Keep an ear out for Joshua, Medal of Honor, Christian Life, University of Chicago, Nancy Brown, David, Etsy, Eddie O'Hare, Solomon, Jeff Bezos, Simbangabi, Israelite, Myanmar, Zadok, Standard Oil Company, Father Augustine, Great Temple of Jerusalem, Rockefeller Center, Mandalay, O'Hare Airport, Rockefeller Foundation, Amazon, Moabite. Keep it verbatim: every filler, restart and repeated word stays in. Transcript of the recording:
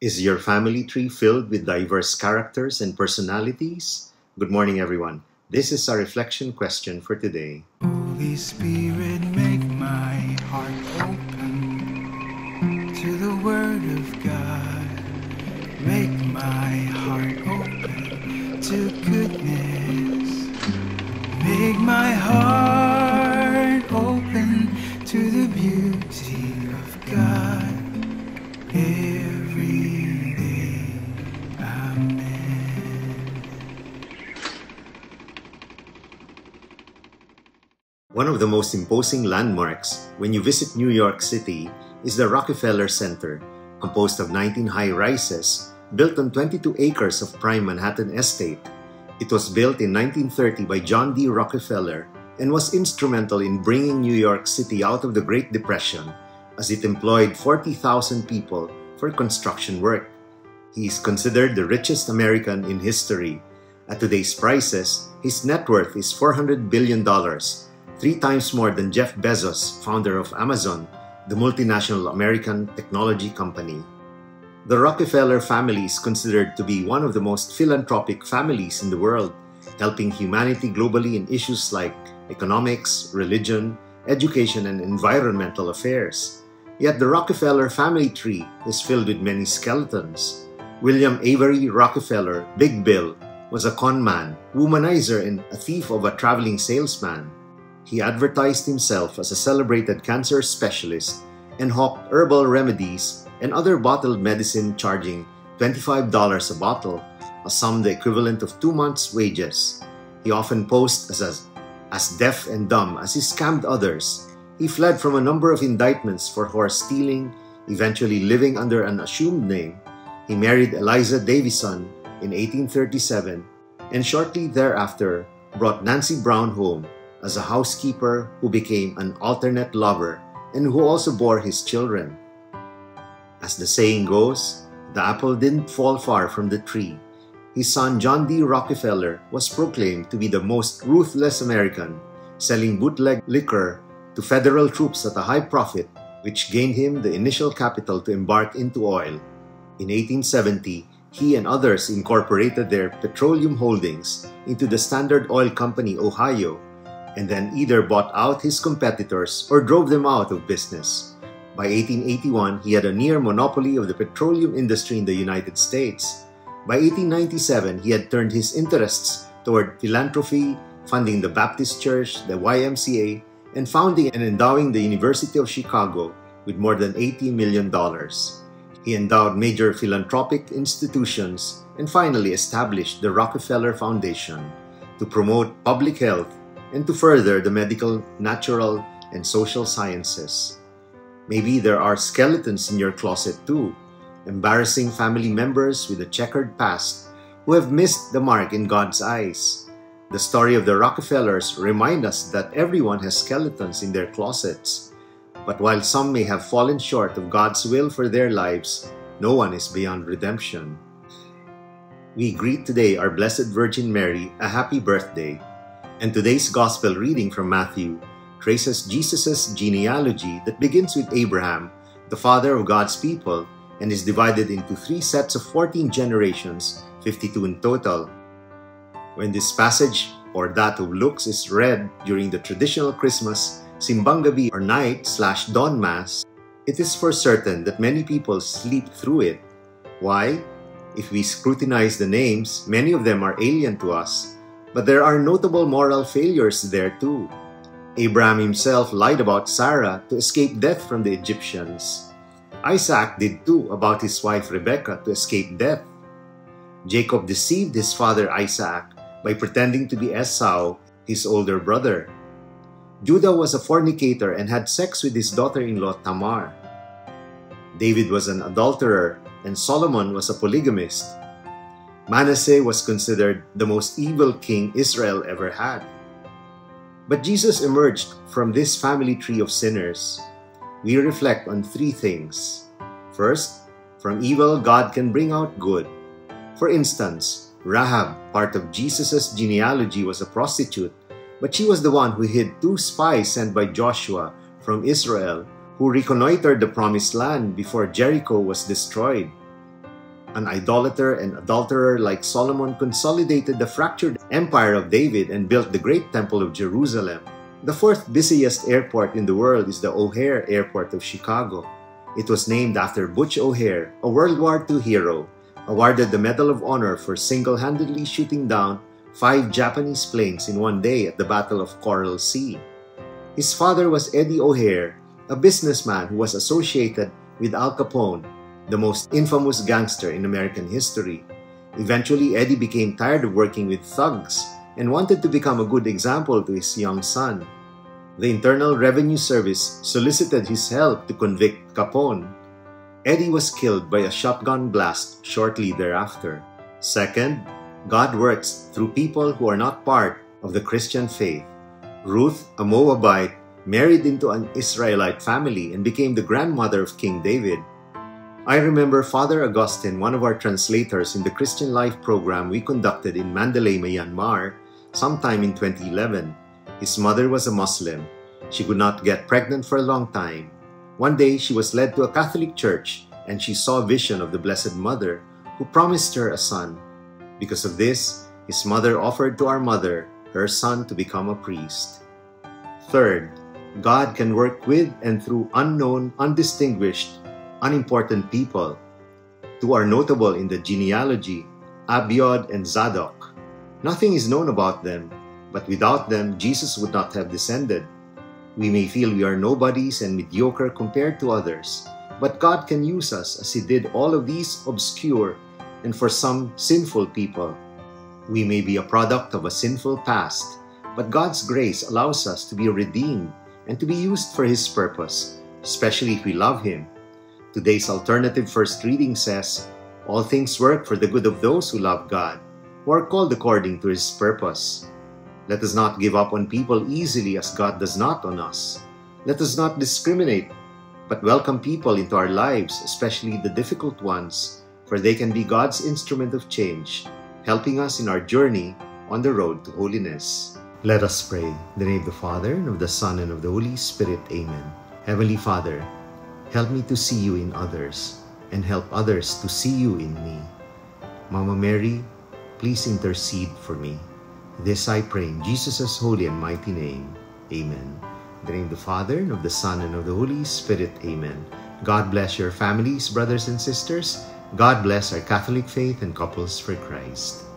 Is your family tree filled with diverse characters and personalities? Good morning, everyone. This is our reflection question for today. Holy Spirit, make my heart open to the Word of God. Make my heart open to goodness. Make my heart open to the beauty of God. Every day. Amen. One of the most imposing landmarks when you visit New York City is the Rockefeller Center, composed of nineteen high-rises built on twenty-two acres of prime Manhattan estate. It was built in nineteen thirty by John D. Rockefeller and was instrumental in bringing New York City out of the Great Depression, as it employed forty thousand people for construction work. He is considered the richest American in history. At today's prices, his net worth is four hundred billion dollars, three times more than Jeff Bezos, founder of Amazon, the multinational American technology company. The Rockefeller family is considered to be one of the most philanthropic families in the world, helping humanity globally in issues like economics, religion, education, and environmental affairs. Yet the Rockefeller family tree is filled with many skeletons. William Avery Rockefeller, Big Bill, was a con man, womanizer, and a thief of a traveling salesman. He advertised himself as a celebrated cancer specialist and hawked herbal remedies and other bottled medicine, charging twenty-five dollars a bottle, a sum the equivalent of two months' wages. He often posed as, a, as deaf and dumb as he scammed others. He fled from a number of indictments for horse stealing, eventually living under an assumed name. He married Eliza Davison in eighteen thirty-seven and shortly thereafter brought Nancy Brown home as a housekeeper who became an alternate lover and who also bore his children. As the saying goes, the apple didn't fall far from the tree. His son John D. Rockefeller was proclaimed to be the most ruthless American, selling bootleg liquor to federal troops at a high profit, which gained him the initial capital to embark into oil. In eighteen seventy, he and others incorporated their petroleum holdings into the Standard Oil Company, Ohio, and then either bought out his competitors or drove them out of business. By eighteen eighty-one, he had a near monopoly of the petroleum industry in the United States. By eighteen ninety-seven, he had turned his interests toward philanthropy, funding the Baptist Church, the Y M C A, and founding and endowing the University of Chicago with more than eighty million dollars. He endowed major philanthropic institutions and finally established the Rockefeller Foundation to promote public health and to further the medical, natural, and social sciences. Maybe there are skeletons in your closet too, embarrassing family members with a checkered past who have missed the mark in God's eyes. The story of the Rockefellers reminds us that everyone has skeletons in their closets. But while some may have fallen short of God's will for their lives, no one is beyond redemption. We greet today our Blessed Virgin Mary a happy birthday. And today's Gospel reading from Matthew traces Jesus' genealogy that begins with Abraham, the father of God's people, and is divided into three sets of fourteen generations, fifty-two in total. When this passage, or that of Luke's, is read during the traditional Christmas Simbangabi or night slash dawn mass, it is for certain that many people sleep through it. Why? If we scrutinize the names, many of them are alien to us, but there are notable moral failures there too. Abraham himself lied about Sarah to escape death from the Egyptians. Isaac did too about his wife Rebekah to escape death. Jacob deceived his father Isaac by pretending to be Esau, his older brother. Judah was a fornicator and had sex with his daughter-in-law Tamar. David was an adulterer, and Solomon was a polygamist. Manasseh was considered the most evil king Israel ever had. But Jesus emerged from this family tree of sinners. We reflect on three things. First, from evil God can bring out good. For instance, Rahab, part of Jesus' genealogy, was a prostitute, but she was the one who hid two spies sent by Joshua from Israel, who reconnoitered the Promised Land before Jericho was destroyed. An idolater and adulterer like Solomon consolidated the fractured empire of David and built the great Temple of Jerusalem. The fourth busiest airport in the world is the O'Hare Airport of Chicago. It was named after Butch O'Hare, a World War Two hero, awarded the Medal of Honor for single-handedly shooting down five Japanese planes in one day at the Battle of Coral Sea. His father was Eddie O'Hare, a businessman who was associated with Al Capone, the most infamous gangster in American history. Eventually, Eddie became tired of working with thugs and wanted to become a good example to his young son. The Internal Revenue Service solicited his help to convict Capone. Eddie was killed by a shotgun blast shortly thereafter. Second, God works through people who are not part of the Christian faith. Ruth, a Moabite, married into an Israelite family and became the grandmother of King David. I remember Father Augustine, one of our translators in the Christian Life program we conducted in Mandalay, Myanmar, sometime in twenty eleven. His mother was a Muslim. She could not get pregnant for a long time. One day, she was led to a Catholic church and she saw a vision of the Blessed Mother who promised her a son. Because of this, his mother offered to our mother her son to become a priest. Third, God can work with and through unknown, undistinguished, unimportant people. Two are notable in the genealogy, Abiud and Zadok. Nothing is known about them, but without them, Jesus would not have descended. We may feel we are nobodies and mediocre compared to others, but God can use us as He did all of these obscure and for some sinful people. We may be a product of a sinful past, but God's grace allows us to be redeemed and to be used for His purpose, especially if we love Him. Today's alternative first reading says, "All things work for the good of those who love God, who are called according to His purpose." Let us not give up on people easily as God does not on us. Let us not discriminate, but welcome people into our lives, especially the difficult ones, for they can be God's instrument of change, helping us in our journey on the road to holiness. Let us pray. In the name of the Father, and of the Son, and of the Holy Spirit. Amen. Heavenly Father, help me to see you in others, and help others to see you in me. Mama Mary, please intercede for me. This I pray in Jesus' holy and mighty name. Amen. In the name of the Father, and of the Son, and of the Holy Spirit. Amen. God bless your families, brothers and sisters. God bless our Catholic faith and couples for Christ.